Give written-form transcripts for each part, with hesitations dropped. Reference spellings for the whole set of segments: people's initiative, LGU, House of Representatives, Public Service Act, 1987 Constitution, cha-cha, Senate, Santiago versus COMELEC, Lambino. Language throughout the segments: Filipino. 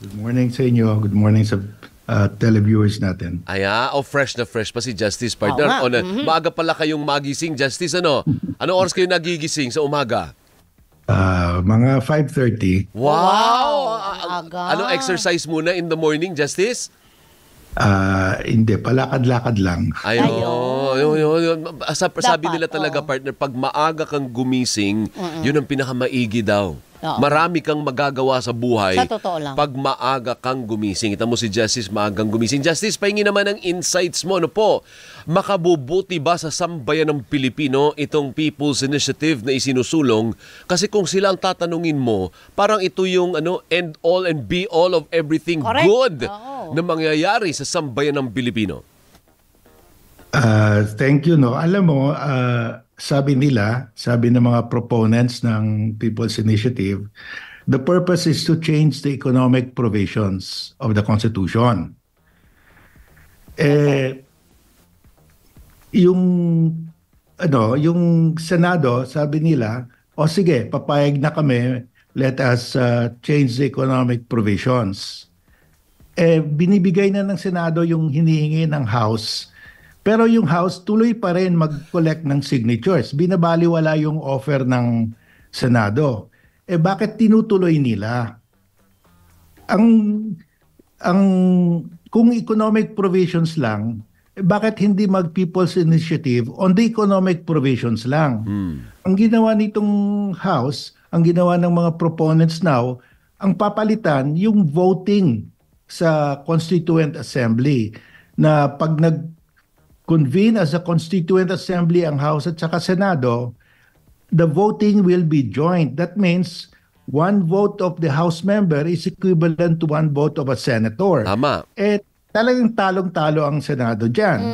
Good morning sa inyo. Good morning sa televiewers natin. Aya, oh, fresh na fresh pa si Justice, partner. Oh, wow. Maaga pala kayong magising, Justice. Ano? Anong oras kayo nagigising sa umaga? Mga 5:30. Wow! Aga. Ano, exercise muna in the morning, Justice? Hindi, palakad-lakad lang. Ayun. Sabi nila talaga, partner, pag maaga kang gumising, yun ang pinakamaigi daw. Marami kang magagawa sa buhay sa totoo lang pag maaga kang gumising. Kita mo si Justice, maagang gumising. Justice, pahingi naman ang insights mo. Ano po, makabubuti ba sa sambayan ng Pilipino itong People's Initiative na isinusulong? Kasi kung sila ang tatanungin mo, parang ito yung ano, end all and be all of everything good na mangyayari sa sambayan ng Pilipino. Thank you. No, alam mo, sabi nila, sabi ng mga proponents ng People's Initiative, the purpose is to change the economic provisions of the Constitution. Yung Senado, sabi nila, o sige, papayag na kami, let us change the economic provisions. Binibigay na ng Senado yung hinihingi ng House, pero yung House tuloy pa rin mag-collect ng signatures. Binabaliwala yung offer ng Senado. Bakit tinutuloy nila? Kung economic provisions lang, bakit hindi mag-People's Initiative on the economic provisions lang? Ang ginawa nitong House, ang ginawa ng mga proponents now, ang papalitan yung voting sa Constituent Assembly, na pag nag-convene as a Constituent Assembly ang House at saka Senado, the voting will be joint. That means one vote of the House member is equivalent to one vote of a senator. Tama. Talagang talong-talo ang Senado dyan.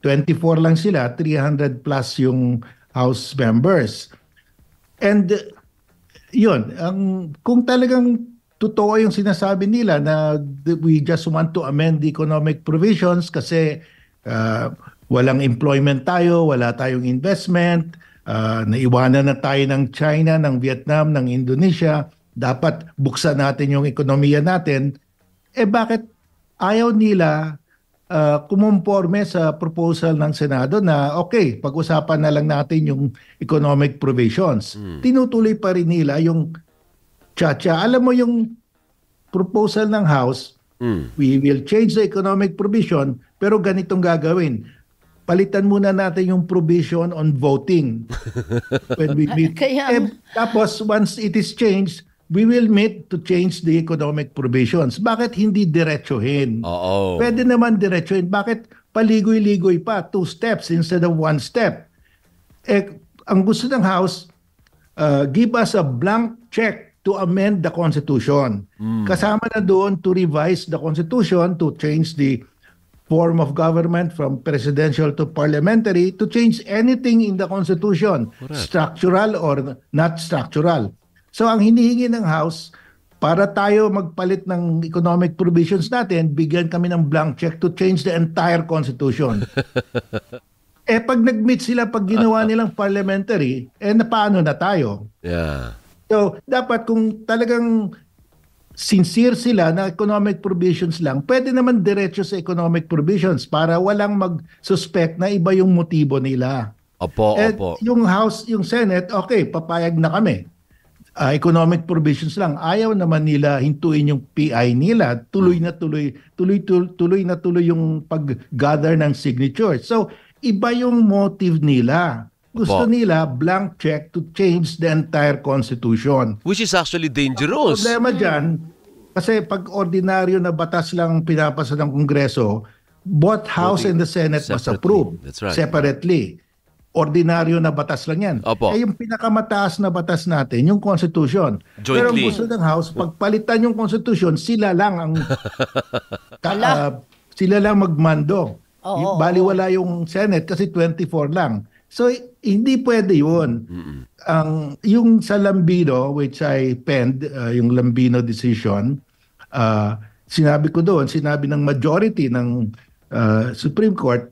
24 lang sila, 300 plus yung House members. And yun, kung talagang totoo yung sinasabi nila na we just want to amend the economic provisions kasi walang employment tayo, wala tayong investment, naiwanan na tayo ng China, ng Vietnam, ng Indonesia, dapat buksan natin yung ekonomiya natin. Bakit ayaw nila kumumporme sa proposal ng Senado na okay, pag-usapan na lang natin yung economic provisions? Tinutuloy pa rin nila yung cha-cha. Alam mo yung proposal ng House, we will change the economic provision, pero ganitong gagawin. Palitan muna natin yung provision on voting. When we meet. Tapos, once it is changed, we will meet to change the economic provisions. Bakit hindi diretsuhin? Pwede naman diretsuhin. Bakit paligoy-ligoy pa? 2 steps instead of 1 step. Ang gusto ng House, give us a blank check to amend the Constitution. Kasama na doon to revise the Constitution, to change the form of government from presidential to parliamentary, to change anything in the Constitution, structural or not structural. So ang hinihingi ng House, para tayo magpalit ng economic provisions natin, bigyan kami ng blank check to change the entire Constitution. Pag nag-meet sila, pag ginawa nilang parliamentary, paano na tayo? Yeah. So, dapat kung talagang sincere sila na economic provisions lang, pwede naman diretso sa economic provisions para walang mag-suspect na iba yung motibo nila. Opo. Yung House, yung Senate, okay, papayag na kami. Economic provisions lang. Ayaw naman nila hintuin yung PI nila. Tuloy na tuloy yung pag-gather ng signatures. So, iba yung motive nila. Gusto nila blank check to change the entire Constitution. Which is actually dangerous. Ang problema dyan, kasi pag ordinaryo na batas lang pinapasa ng Kongreso, both House and the Senate must approve separately. Ordinaryo na batas lang yan. Yung pinakamataas na batas natin, yung Constitution. Jointly. Pero gusto ng House, pagpalitan yung Constitution, sila lang ang sila lang magmando. Baliwala yung Senate kasi 24 lang. So, hindi pwede yun. Yung sa Lambino, which I penned, yung Lambino decision, sinabi ko doon, sinabi ng majority ng Supreme Court,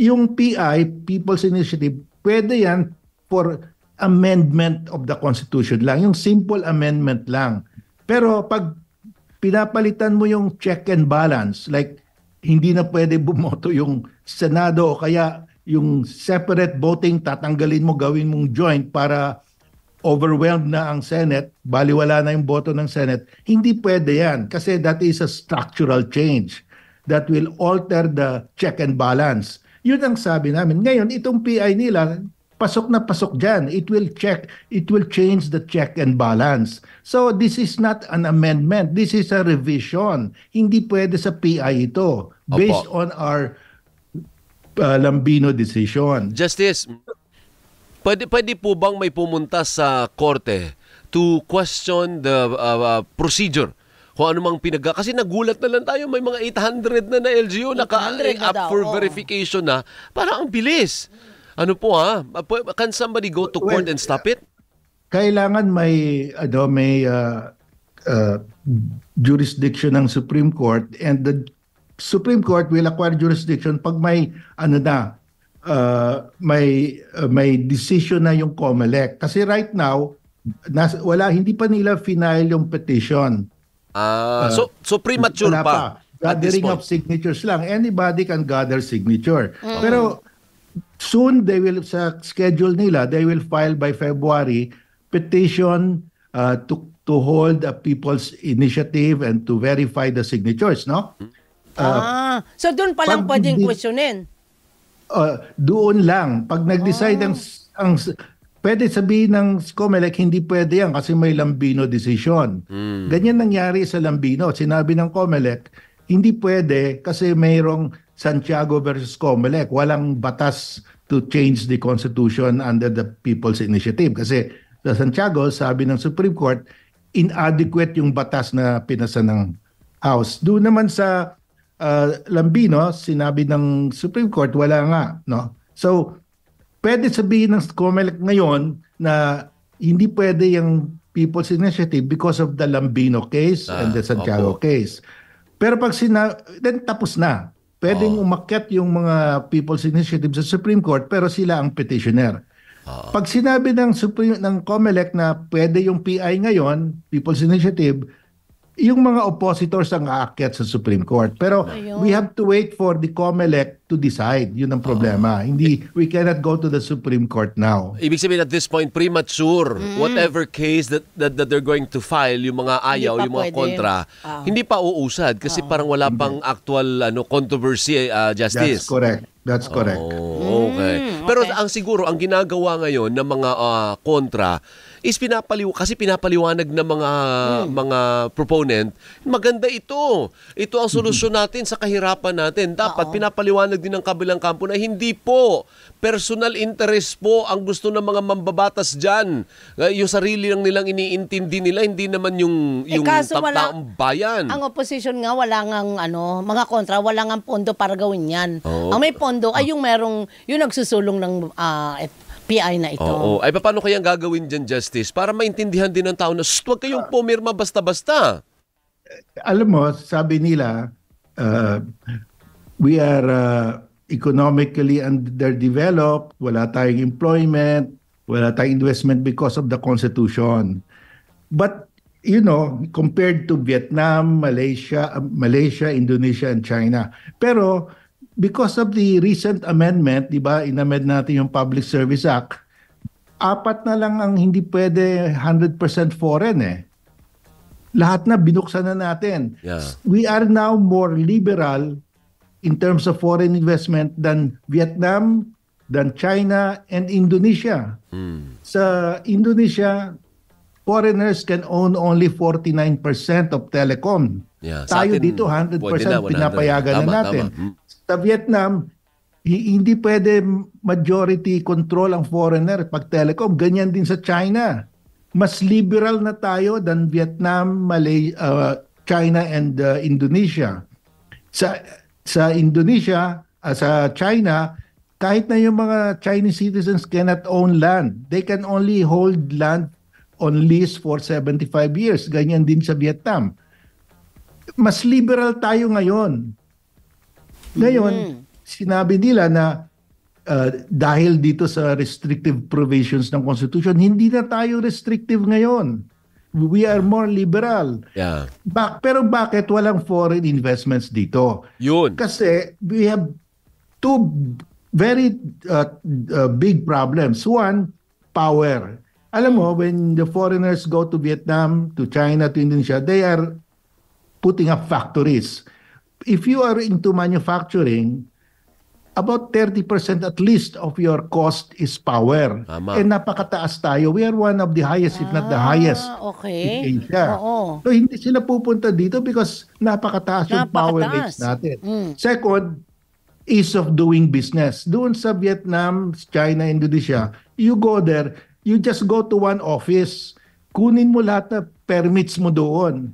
yung PI, People's Initiative, pwede yan for amendment of the Constitution lang, yung simple amendment lang. Pero pag pinapalitan mo yung check and balance. Like, hindi na pwede bumoto yung Senado o kaya yung separate voting tatanggalin mo, gawin mong joint para overwhelmed na ang Senate, baliwala na yung boto ng Senate. Hindi pwede yan kasi that is a structural change that will alter the check and balance. Yun ang sabi namin. Ngayon, itong PI nila, pasok na pasok dyan. It will change the check and balance. So this is not an amendment. This is a revision. Hindi pwede sa PI ito. Based Opo. On our Lambino decision. Justice, pwede po bang may pumunta sa korte to question the procedure? Kung anumang pinagka... Kasi nagulat na lang tayo, may mga 800 na LGU naka-up for verification na. Parang ang bilis. Ano po ha? Can somebody go to court and stop it? Kailangan may jurisdiction ng Supreme Court, and the Supreme Court will acquire jurisdiction pag may may decision na yung COMELEC. Kasi right now hindi pa nila final yung petition. So premature pa. Gathering of signatures lang. Anybody can gather signature. Pero soon they will, sa schedule nila, they will file by February petition to hold a people's initiative and to verify the signatures, no? So doon pa lang pwedeng questionin. Doon lang pag nag-decide ang pwede sabihin ng COMELEC hindi pwede yan kasi may Lambino decision. Ganyan nangyari sa Lambino. Sinabi ng COMELEC hindi pwede kasi mayroong Santiago versus COMELEC. Walang batas to change the constitution under the People's Initiative. Kasi sa Santiago, sabi ng Supreme Court, inadequate yung batas na pinasa ng House. Doon naman sa Lambino, sinabi ng Supreme Court, wala nga. No? So, pwede sabihin ng COMELEC ngayon na hindi pwede yung People's Initiative because of the Lambino case and the Santiago case. Pero pag then tapos na. Pwedeng umakyat yung mga People's Initiative sa Supreme Court pero sila ang petitioner. Pag sinabi ng COMELEC na pwede yung PI ngayon, People's Initiative, yung mga oppositors ang aakyat sa Supreme Court. Pero we have to wait for the COMELEC to decide. Yun ang problema. Hindi, we cannot go to the Supreme Court now. Ibig sabihin at this point, premature. Whatever case that they're going to file, yung mga ayaw, yung mga kontra, hindi pa uusad kasi parang wala pang actual controversy, justice. That's correct. That's correct. Okay. Pero ang siguro, ang ginagawa ngayon ng mga kontra is pinapaliwanag ng mga proponent, maganda ito. Ito ang solusyon natin sa kahirapan natin. Dapat pinapaliwanag din ng kabilang kampo na hindi po. Personal interest po ang gusto ng mga mambabatas dyan. Yung sarili lang nilang iniintindi nila, hindi naman yung taong bayan. Ang opposition nga, wala ngang mga kontra, wala ngang pondo para gawin yan. Ang may pondo ay yung merong, yung nagsusulong ng PI na ito. Ay, paano kayang gagawin dyan, Justice? Para maintindihan din ng tao na, huwag kayong pumirma basta-basta. Alam mo, sabi nila, we are economically underdeveloped, wala tayong employment, wala tayong investment because of the Constitution. But, compared to Vietnam, Malaysia, Indonesia, and China. Pero, because of the recent amendment, di ba, in-amend natin yung Public Service Act, 4 na lang ang hindi pwede 100% foreign eh. Lahat na binuksan na natin. Yeah. We are now more liberal in terms of foreign investment than Vietnam, than China, and Indonesia. Sa Indonesia, foreigners can own only 49% of telecom. Yeah. Tayo dito 100% pinapayagan na natin. Sa Vietnam, hindi pwede majority control ang foreigner pag telecom. Ganyan din sa China. Mas liberal na tayo than Vietnam, China, and Indonesia. Sa China, kahit na yung mga Chinese citizens cannot own land. They can only hold land on lease for 75 years. Ganyan din sa Vietnam. Mas liberal tayo ngayon. Sinabi nila na dahil dito sa restrictive provisions ng Constitution, hindi na tayo restrictive ngayon. We are more liberal. Yeah. Pero bakit walang foreign investments dito? Yun. Kasi we have two very big problems. One, power. Alam mo, when the foreigners go to Vietnam, to China, to Indonesia, they are putting up factories. If you are into manufacturing, about 30% at least of your cost is power. Tama. And napakataas tayo. We are one of the highest, if not the highest. Okay. In Asia. Oo. So hindi sila pupunta dito because napakataas yung power rates natin. Mm. Second, ease of doing business. Doon sa Vietnam, China, Indonesia, you go there, you just go to one office, kunin mo lahat na permits mo doon.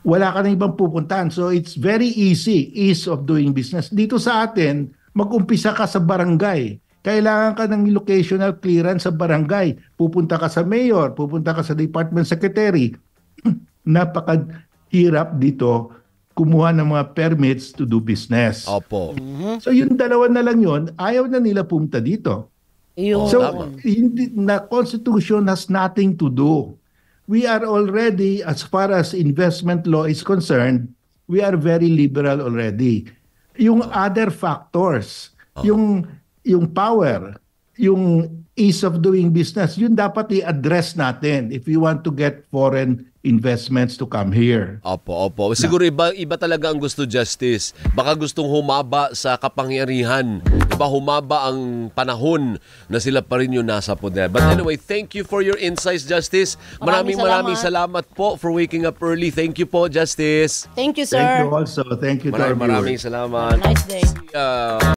Wala ka na ibang pupuntahan. So it's very easy, ease of doing business. Dito sa atin, mag-umpisa ka sa barangay. Kailangan ka ng locational clearance sa barangay. Pupunta ka sa mayor, pupunta ka sa department secretary. Napakahirap dito kumuha ng mga permits to do business. Opo. So yung dalawa na lang yun, ayaw na nila pumunta dito. Yun. So the Constitution has nothing to do. We are already, as far as investment law is concerned, we are very liberal already. Yung other factors, yung power, yung ease of doing business, yun dapat i-address natin if you want to get foreign investments to come here. Opo, opo. Siguro iba talaga ang gusto, Justice. Baka gustong humaba sa kapangyarihan. Diba humaba ang panahon na sila pa rin yung nasa poder. But anyway, thank you for your insights, Justice. Maraming salamat po for waking up early. Thank you po, Justice. Thank you, sir. Thank you also. Thank you to everyone. Maraming salamat. Nice day.